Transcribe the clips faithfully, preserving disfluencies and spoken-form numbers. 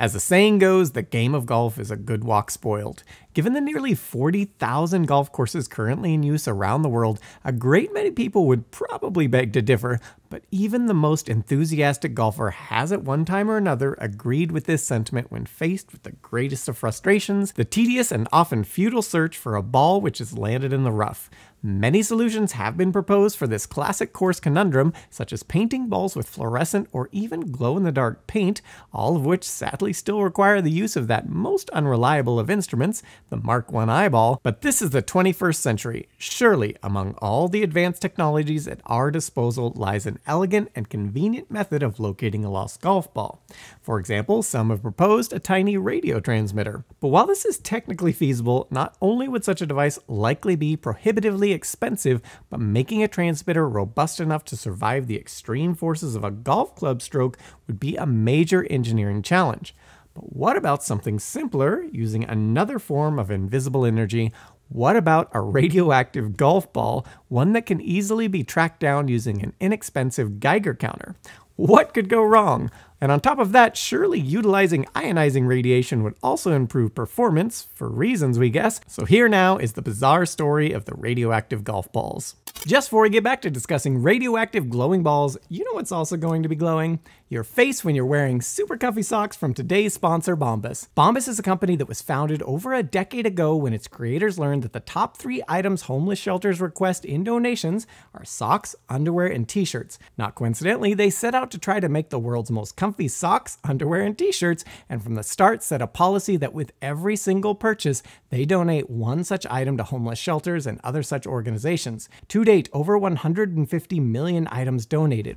As the saying goes, the game of golf is a good walk spoiled. Given the nearly forty thousand golf courses currently in use around the world, a great many people would probably beg to differ, but even the most enthusiastic golfer has at one time or another agreed with this sentiment when faced with the greatest of frustrations, the tedious and often futile search for a ball which has landed in the rough. Many solutions have been proposed for this classic course conundrum, such as painting balls with fluorescent or even glow-in-the-dark paint, all of which sadly still require the use of that most unreliable of instruments, the Mark one eyeball, but this is the twenty-first century. Surely, among all the advanced technologies at our disposal lies an elegant and convenient method of locating a lost golf ball. For example, some have proposed a tiny radio transmitter. But while this is technically feasible, not only would such a device likely be prohibitively expensive, but making a transmitter robust enough to survive the extreme forces of a golf club stroke would be a major engineering challenge. But what about something simpler, using another form of invisible energy? What about a radioactive golf ball, one that can easily be tracked down using an inexpensive Geiger counter? What could go wrong? And on top of that, surely utilizing ionizing radiation would also improve performance, for reasons we guess. So here now is the bizarre story of the radioactive golf balls. Just before we get back to discussing radioactive glowing balls, you know what's also going to be glowing? Your face when you're wearing super comfy socks from today's sponsor, Bombas. Bombas is a company that was founded over a decade ago when its creators learned that the top three items homeless shelters request in donations are socks, underwear, and t-shirts. Not coincidentally, they set out to try to make the world's most comfy socks, underwear, and t-shirts, and from the start set a policy that with every single purchase, they donate one such item to homeless shelters and other such organizations. To date, over one hundred fifty million items donated.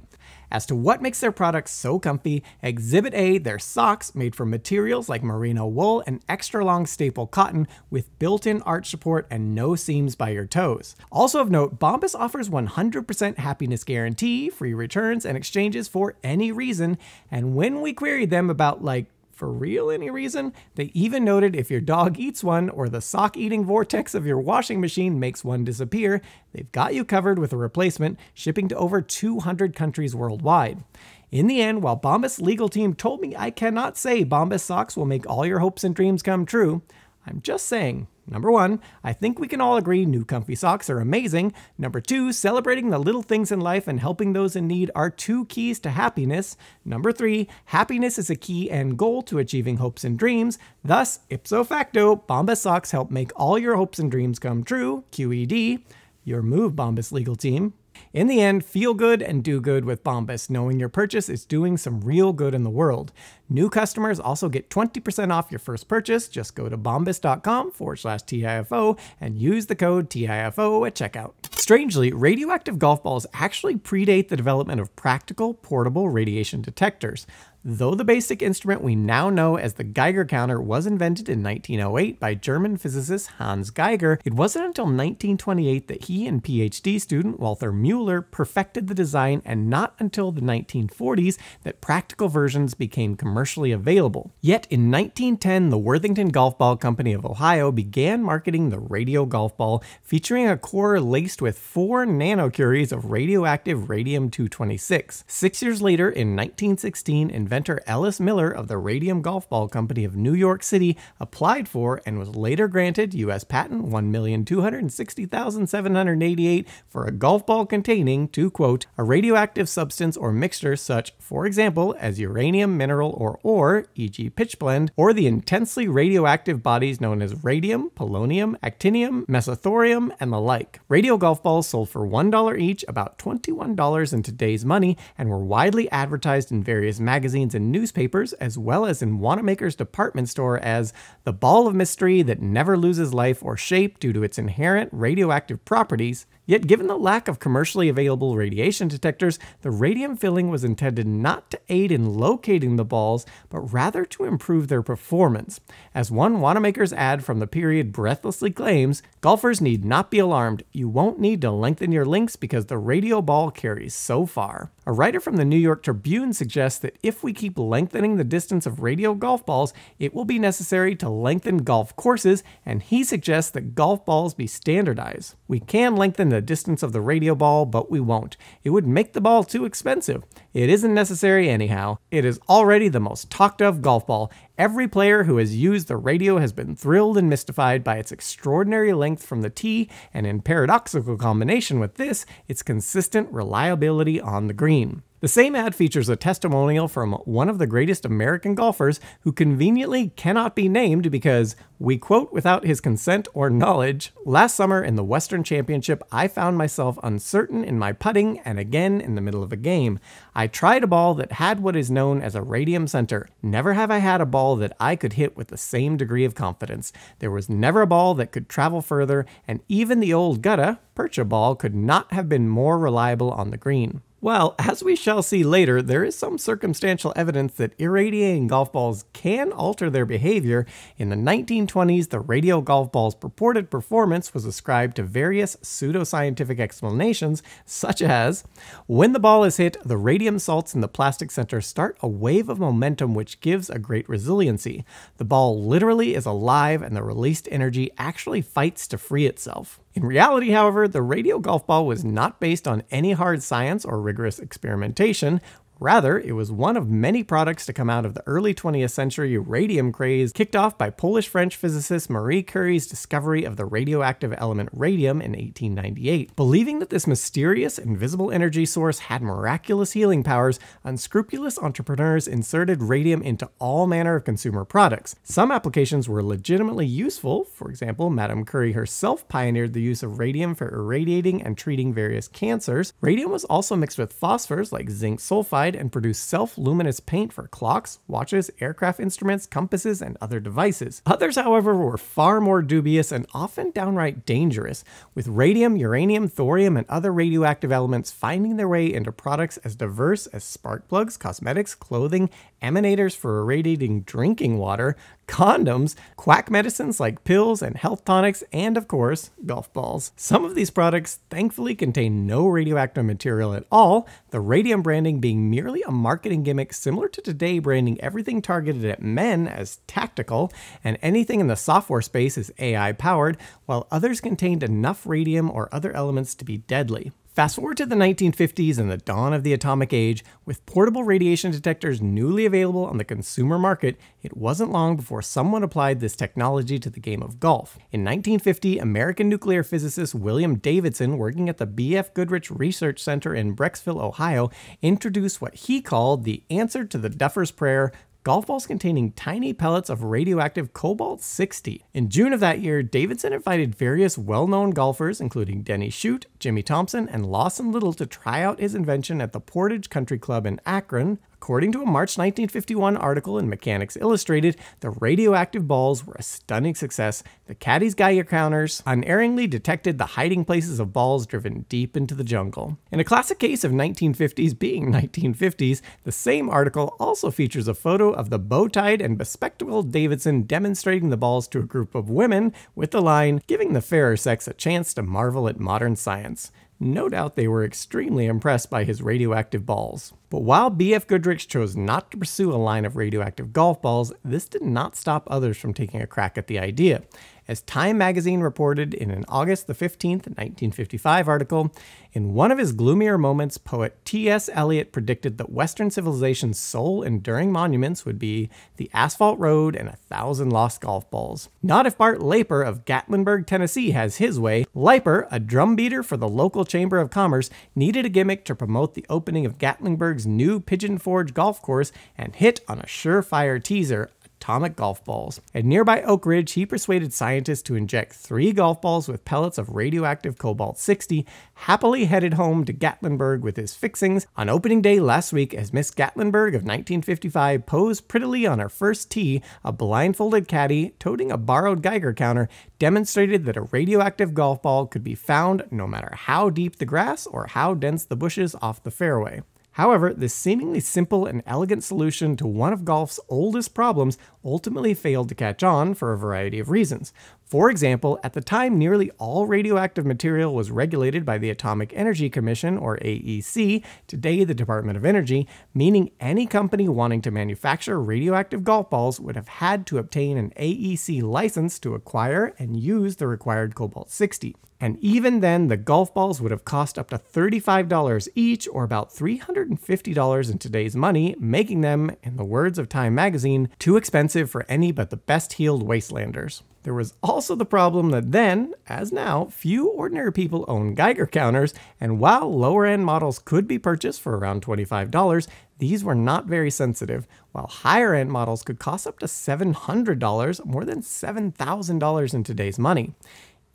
As to what makes their products so comfy, Exhibit A, their socks, made from materials like merino wool and extra long staple cotton with built-in arch support and no seams by your toes. Also of note, Bombas offers one hundred percent happiness guarantee, free returns and exchanges for any reason, and when we queried them about, like, for real any reason, they even noted if your dog eats one or the sock-eating vortex of your washing machine makes one disappear, they've got you covered with a replacement, shipping to over two hundred countries worldwide. In the end, while Bombas' legal team told me I cannot say Bombas socks will make all your hopes and dreams come true, I'm just saying, number one, I think we can all agree new comfy socks are amazing. Number two, celebrating the little things in life and helping those in need are two keys to happiness. Number three, happiness is a key and goal to achieving hopes and dreams. Thus, ipso facto, Bombas socks help make all your hopes and dreams come true, Q E D. Your move, Bombas legal team. In the end, feel good and do good with Bombas, knowing your purchase is doing some real good in the world. New customers also get twenty percent off your first purchase. Just go to bombas.com forward slash TIFO and use the code TIFO at checkout. Strangely, radioactive golf balls actually predate the development of practical, portable radiation detectors. Though the basic instrument we now know as the Geiger counter was invented in nineteen oh eight by German physicist Hans Geiger, it wasn't until nineteen twenty-eight that he and PhD student Walther Müller perfected the design, and not until the nineteen forties that practical versions became commercially available. Yet in nineteen ten, the Worthington Golf Ball Company of Ohio began marketing the radio golf ball, featuring a core laced with four nanocuries of radioactive radium two twenty-six. Six years later, in nineteen sixteen, inventor Ellis Miller of the Radium Golf Ball Company of New York City applied for and was later granted U S Patent one million two hundred sixty thousand seven hundred eighty-eight for a golf ball containing, to quote, a radioactive substance or mixture such, for example, as uranium, mineral, or ore, for example pitch blende, or the intensely radioactive bodies known as radium, polonium, actinium, mesothorium, and the like. Radio golf balls sold for one dollar each, about twenty-one dollars in today's money, and were widely advertised in various magazines and newspapers, as well as in Wanamaker's department store as the ball of mystery that never loses life or shape due to its inherent radioactive properties. Yet given the lack of commercially available radiation detectors, the radium filling was intended not to aid in locating the balls, but rather to improve their performance. As one Wanamaker's ad from the period breathlessly claims, golfers need not be alarmed, you won't need to lengthen your links because the radio ball carries so far. A writer from the New York Tribune suggests that if we keep lengthening the distance of radial golf balls, it will be necessary to lengthen golf courses, and he suggests that golf balls be standardized. We can lengthen the distance of the radial ball, but we won't. It would make the ball too expensive. It isn't necessary anyhow. It is already the most talked of golf ball. Every player who has used the radio has been thrilled and mystified by its extraordinary length from the tee, and in paradoxical combination with this, its consistent reliability on the green. The same ad features a testimonial from one of the greatest American golfers who conveniently cannot be named because we quote without his consent or knowledge, "Last summer in the Western Championship, I found myself uncertain in my putting and again in the middle of a game. I tried a ball that had what is known as a radium center. Never have I had a ball that I could hit with the same degree of confidence. There was never a ball that could travel further, and even the old gutta, percha ball, could not have been more reliable on the green." Well, as we shall see later, there is some circumstantial evidence that irradiating golf balls can alter their behavior. In the nineteen twenties, the radial golf ball's purported performance was ascribed to various pseudoscientific explanations, such as, when the ball is hit, the radium salts in the plastic center start a wave of momentum which gives a great resiliency. The ball literally is alive and the released energy actually fights to free itself. In reality, however, the radial golf ball was not based on any hard science or rigorous experimentation. Rather, it was one of many products to come out of the early twentieth century radium craze, kicked off by Polish-French physicist Marie Curie's discovery of the radioactive element radium in eighteen ninety-eight. Believing that this mysterious, invisible energy source had miraculous healing powers, unscrupulous entrepreneurs inserted radium into all manner of consumer products. Some applications were legitimately useful. For example, Madame Curie herself pioneered the use of radium for irradiating and treating various cancers. Radium was also mixed with phosphors like zinc sulfide and produce self-luminous paint for clocks, watches, aircraft instruments, compasses, and other devices. Others, however, were far more dubious and often downright dangerous, with radium, uranium, thorium, and other radioactive elements finding their way into products as diverse as spark plugs, cosmetics, clothing, emanators for irradiating drinking water, condoms, quack medicines like pills and health tonics, and of course, golf balls. Some of these products thankfully contain no radioactive material at all, the radium branding being merely a marketing gimmick similar to today branding everything targeted at men as tactical, and anything in the software space is A I powered, while others contained enough radium or other elements to be deadly. Fast forward to the nineteen fifties and the dawn of the atomic age, with portable radiation detectors newly available on the consumer market, it wasn't long before someone applied this technology to the game of golf. In nineteen fifty, American nuclear physicist William Davidson, working at the B F Goodrich Research Center in Brecksville, Ohio, introduced what he called the answer to the Duffer's Prayer: golf balls containing tiny pellets of radioactive cobalt sixty. In June of that year, Davidson invited various well-known golfers, including Denny Shute, Jimmy Thompson, and Lawson Little, to try out his invention at the Portage Country Club in Akron. According to a March nineteen fifty-one article in Mechanics Illustrated, the radioactive balls were a stunning success. The caddies' Geiger counters unerringly detected the hiding places of balls driven deep into the jungle. In a classic case of nineteen fifties being nineteen fifties, the same article also features a photo of the bow-tied and bespectacled Davidson demonstrating the balls to a group of women with the line, "Giving the fairer sex a chance to marvel at modern science." No doubt they were extremely impressed by his radioactive balls. But while B F Goodrich chose not to pursue a line of radioactive golf balls, this did not stop others from taking a crack at the idea. As Time magazine reported in an August the fifteenth, nineteen fifty-five article, in one of his gloomier moments, poet T S Eliot predicted that Western civilization's sole enduring monuments would be the asphalt road and a thousand lost golf balls. Not if Bart Leiper of Gatlinburg, Tennessee has his way. Leiper, a drum beater for the local Chamber of Commerce, needed a gimmick to promote the opening of Gatlinburg's new Pigeon Forge golf course and hit on a surefire teaser: atomic golf balls. At nearby Oak Ridge, he persuaded scientists to inject three golf balls with pellets of radioactive cobalt sixty, happily headed home to Gatlinburg with his fixings. On opening day last week, as Miss Gatlinburg of nineteen fifty-five posed prettily on her first tee, a blindfolded caddy, toting a borrowed Geiger counter, demonstrated that a radioactive golf ball could be found no matter how deep the grass or how dense the bushes off the fairway. However, this seemingly simple and elegant solution to one of golf's oldest problems ultimately failed to catch on for a variety of reasons. For example, at the time nearly all radioactive material was regulated by the Atomic Energy Commission, or A E C, today the Department of Energy, meaning any company wanting to manufacture radioactive golf balls would have had to obtain an A E C license to acquire and use the required cobalt sixty. And even then, the golf balls would have cost up to thirty-five dollars each, or about three hundred fifty dollars in today's money, making them, in the words of Time magazine, too expensive for any but the best-heeled wastelanders. There was also the problem that then, as now, few ordinary people owned Geiger counters, and while lower-end models could be purchased for around twenty-five dollars, these were not very sensitive, while higher-end models could cost up to seven hundred dollars, more than seven thousand dollars in today's money.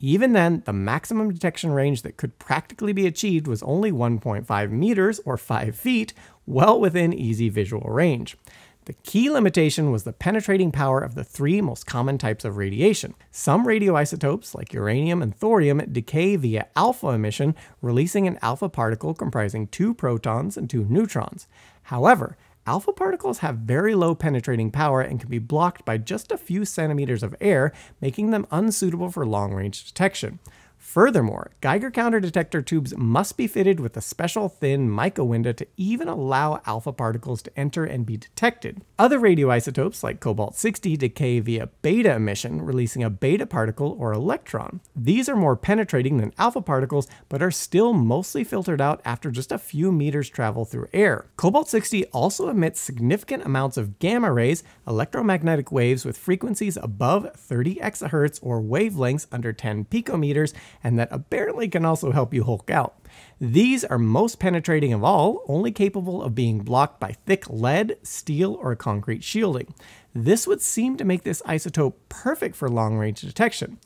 Even then, the maximum detection range that could practically be achieved was only one point five meters or five feet, well within easy visual range. The key limitation was the penetrating power of the three most common types of radiation. Some radioisotopes, like uranium and thorium, decay via alpha emission, releasing an alpha particle comprising two protons and two neutrons. However, alpha particles have very low penetrating power and can be blocked by just a few centimeters of air, making them unsuitable for long-range detection. Furthermore, Geiger counter detector tubes must be fitted with a special thin mica window to even allow alpha particles to enter and be detected. Other radioisotopes, like cobalt sixty, decay via beta emission, releasing a beta particle or electron. These are more penetrating than alpha particles, but are still mostly filtered out after just a few meters travel through air. Cobalt sixty also emits significant amounts of gamma rays, electromagnetic waves with frequencies above thirty exahertz or wavelengths under ten picometers, and that apparently can also help you Hulk out. These are most penetrating of all, only capable of being blocked by thick lead, steel, or concrete shielding. This would seem to make this isotope perfect for long-range detection.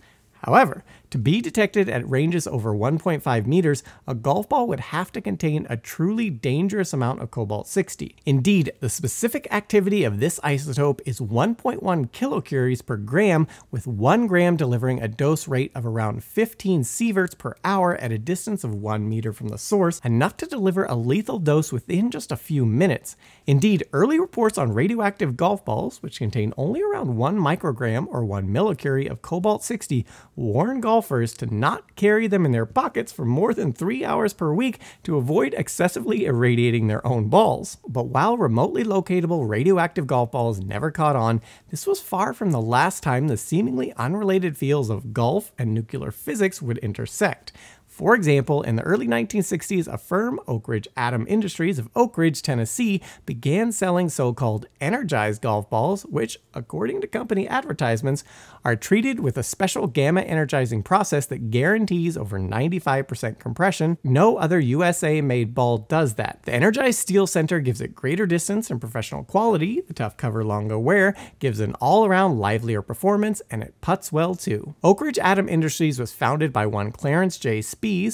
However, to be detected at ranges over one point five meters, a golf ball would have to contain a truly dangerous amount of cobalt sixty. Indeed, the specific activity of this isotope is one point one kilocuries per gram, with one gram delivering a dose rate of around fifteen sieverts per hour at a distance of one meter from the source, enough to deliver a lethal dose within just a few minutes. Indeed, early reports on radioactive golf balls, which contain only around one microgram or one millicurie of cobalt sixty, warn golfers to not carry them in their pockets for more than three hours per week to avoid excessively irradiating their own balls. But while remotely locatable radioactive golf balls never caught on, this was far from the last time the seemingly unrelated fields of golf and nuclear physics would intersect. For example, in the early nineteen sixties, a firm, Oak Ridge Atom Industries of Oak Ridge, Tennessee, began selling so-called energized golf balls, which, according to company advertisements, are treated with a special gamma energizing process that guarantees over ninety-five percent compression. No other U S A-made ball does that. The energized steel center gives it greater distance and professional quality, the tough cover longer wear, gives an all-around livelier performance, and it putts well too. Oak Ridge Atom Industries was founded by one Clarence J.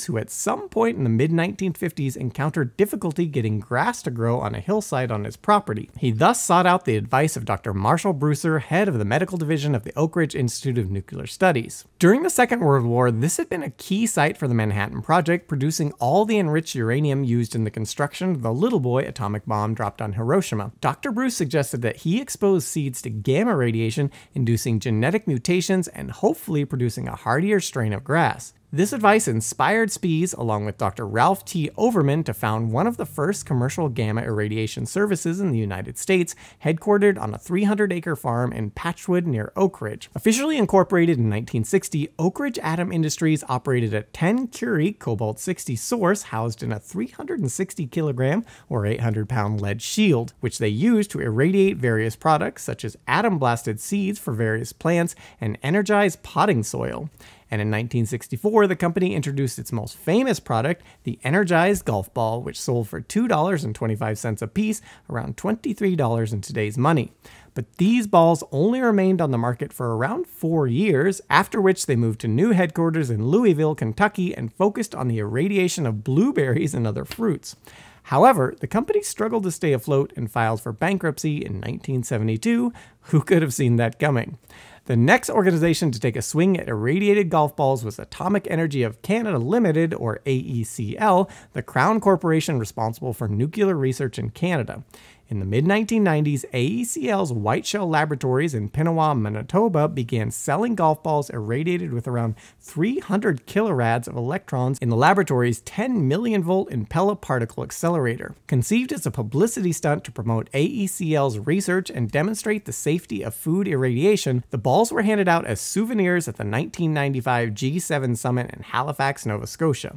who at some point in the mid nineteen fifties encountered difficulty getting grass to grow on a hillside on his property. He thus sought out the advice of Doctor Marshall Brucer, head of the medical division of the Oak Ridge Institute of Nuclear Studies. During the Second World War, this had been a key site for the Manhattan Project, producing all the enriched uranium used in the construction of the Little Boy atomic bomb dropped on Hiroshima. Doctor Bruce suggested that he expose seeds to gamma radiation, inducing genetic mutations and hopefully producing a hardier strain of grass. This advice inspired Spies, along with Doctor Ralph T. Overman, to found one of the first commercial gamma irradiation services in the United States, headquartered on a three hundred acre farm in Patchwood near Oak Ridge. Officially incorporated in nineteen sixty, Oak Ridge Atom Industries operated a ten curie cobalt sixty source housed in a three hundred sixty kilogram or eight hundred pound lead shield, which they used to irradiate various products such as atom-blasted seeds for various plants and energized potting soil. And in nineteen sixty-four, the company introduced its most famous product, the energized golf ball, which sold for two dollars and twenty-five cents a piece, around twenty-three dollars in today's money. But these balls only remained on the market for around four years, after which they moved to new headquarters in Louisville, Kentucky, and focused on the irradiation of blueberries and other fruits. However, the company struggled to stay afloat and filed for bankruptcy in nineteen seventy-two. Who could have seen that coming? The next organization to take a swing at irradiated golf balls was Atomic Energy of Canada Limited, or A E C L, the Crown Corporation responsible for nuclear research in Canada. In the mid nineteen nineties, A E C L's Whiteshell Laboratories in Pinawa, Manitoba began selling golf balls irradiated with around three hundred kilorads of electrons in the laboratory's ten million volt IMPELA particle accelerator. Conceived as a publicity stunt to promote A E C L's research and demonstrate the safety of food irradiation, the balls were handed out as souvenirs at the nineteen ninety-five G seven Summit in Halifax, Nova Scotia.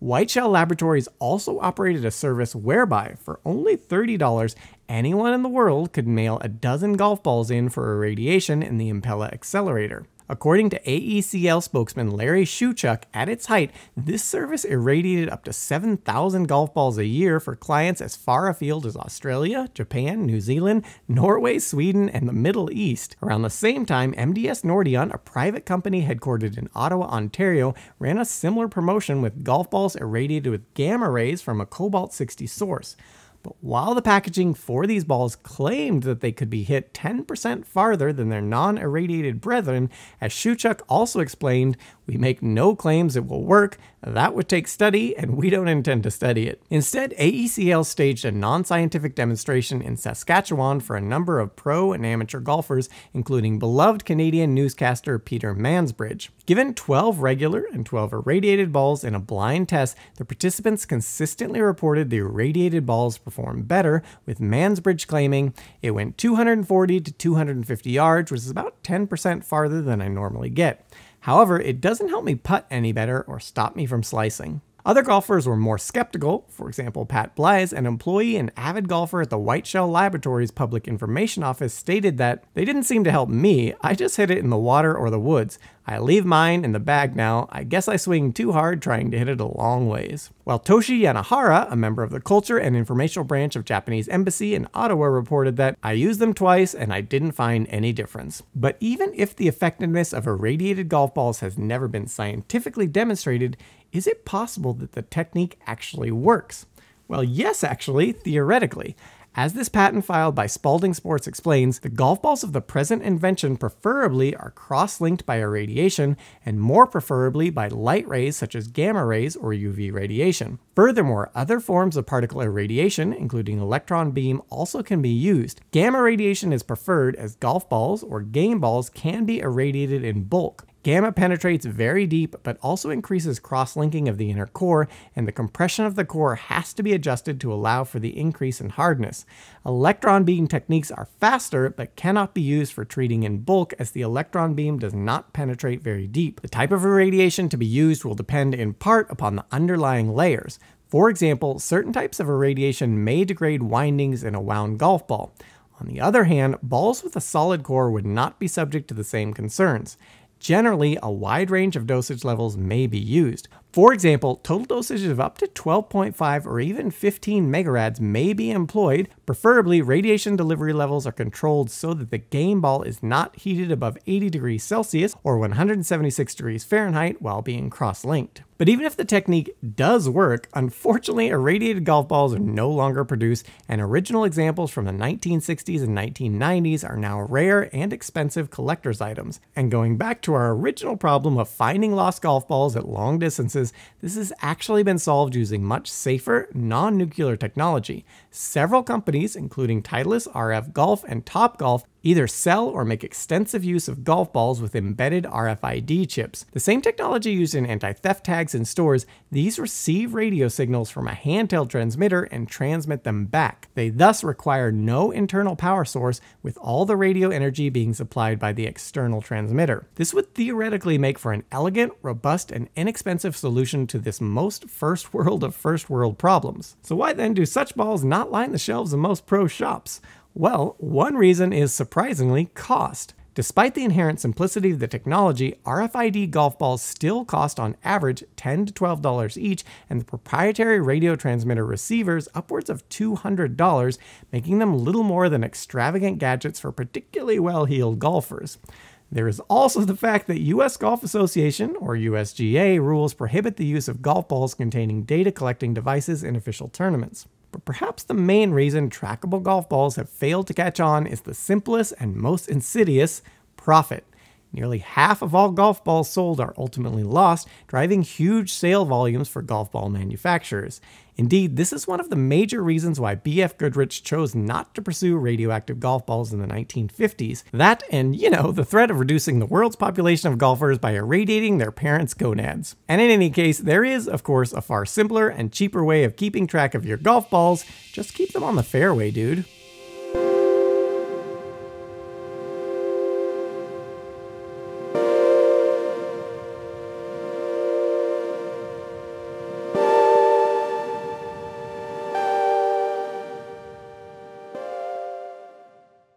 Whiteshell Laboratories also operated a service whereby, for only thirty dollars, anyone in the world could mail a dozen golf balls in for irradiation in the IMPELA accelerator. According to A E C L spokesman Larry Shewchuk, at its height, this service irradiated up to seven thousand golf balls a year for clients as far afield as Australia, Japan, New Zealand, Norway, Sweden, and the Middle East. Around the same time, M D S Nordion, a private company headquartered in Ottawa, Ontario, ran a similar promotion with golf balls irradiated with gamma rays from a cobalt sixty source. But while the packaging for these balls claimed that they could be hit ten percent farther than their non-irradiated brethren, as Shewchuk also explained, "We make no claims it will work, that would take study, and we don't intend to study it." Instead, A E C L staged a non-scientific demonstration in Saskatchewan for a number of pro and amateur golfers, including beloved Canadian newscaster Peter Mansbridge. Given twelve regular and twelve irradiated balls in a blind test, the participants consistently reported the irradiated balls perform better, with Mansbridge claiming, "It went two hundred forty to two hundred fifty yards, which is about ten percent farther than I normally get. However, it doesn't help me putt any better or stop me from slicing." Other golfers were more skeptical. For example, Pat Blyes, an employee and avid golfer at the Whiteshell Laboratories Public Information Office, stated that, "They didn't seem to help me. I just hit it in the water or the woods. I leave mine in the bag now. I guess I swing too hard trying to hit it a long ways." While Toshi Yanahara, a member of the Culture and Informational Branch of Japanese Embassy in Ottawa, reported that, "I used them twice and I didn't find any difference." But even if the effectiveness of irradiated golf balls has never been scientifically demonstrated, is it possible that the technique actually works? Well, yes, actually, theoretically. As this patent filed by Spalding Sports explains, the golf balls of the present invention preferably are cross-linked by irradiation, and more preferably by light rays such as gamma rays or U V radiation. Furthermore, other forms of particle irradiation, including electron beam, also can be used. Gamma radiation is preferred as golf balls or game balls can be irradiated in bulk. Gamma penetrates very deep, but also increases cross-linking of the inner core, and the compression of the core has to be adjusted to allow for the increase in hardness. Electron beam techniques are faster, but cannot be used for treating in bulk as the electron beam does not penetrate very deep. The type of irradiation to be used will depend in part upon the underlying layers. For example, certain types of irradiation may degrade windings in a wound golf ball. On the other hand, balls with a solid core would not be subject to the same concerns. Generally, a wide range of dosage levels may be used. For example, total dosages of up to twelve point five or even fifteen megarads may be employed. Preferably, radiation delivery levels are controlled so that the game ball is not heated above eighty degrees Celsius or one hundred seventy-six degrees Fahrenheit while being cross-linked. But even if the technique does work, unfortunately, irradiated golf balls are no longer produced, and original examples from the nineteen sixties and nineteen nineties are now rare and expensive collector's items. And going back to our original problem of finding lost golf balls at long distances, this has actually been solved using much safer, non-nuclear technology. Several companies, including Titleist, R F Golf, and Topgolf, either sell or make extensive use of golf balls with embedded R F I D chips. The same technology used in anti-theft tags in stores, these receive radio signals from a handheld transmitter and transmit them back. They thus require no internal power source, with all the radio energy being supplied by the external transmitter. This would theoretically make for an elegant, robust, and inexpensive solution to this most first world of first world problems. So why then do such balls not line the shelves in most pro shops? Well, one reason is, surprisingly, cost. Despite the inherent simplicity of the technology, R F I D golf balls still cost on average ten to twelve dollars each, and the proprietary radio transmitter receivers upwards of two hundred dollars, making them little more than extravagant gadgets for particularly well-heeled golfers. There is also the fact that U S Golf Association, or U S G A, rules prohibit the use of golf balls containing data-collecting devices in official tournaments. But perhaps the main reason trackable golf balls have failed to catch on is the simplest and most insidious: profit. Nearly half of all golf balls sold are ultimately lost, driving huge sale volumes for golf ball manufacturers. Indeed, this is one of the major reasons why B F Goodrich chose not to pursue radioactive golf balls in the nineteen fifties. That and, you know, the threat of reducing the world's population of golfers by irradiating their parents' gonads. And in any case, there is, of course, a far simpler and cheaper way of keeping track of your golf balls. Just keep them on the fairway, dude.